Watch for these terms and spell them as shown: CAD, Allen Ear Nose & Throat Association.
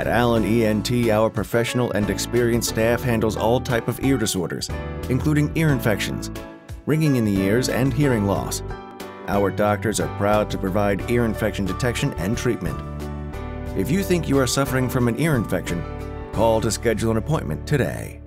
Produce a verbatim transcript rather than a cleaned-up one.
At Allen E N T, our professional and experienced staff handles all type of ear disorders, including ear infections, ringing in the ears, and hearing loss. Our doctors are proud to provide ear infection detection and treatment. If you think you are suffering from an ear infection, call to schedule an appointment today.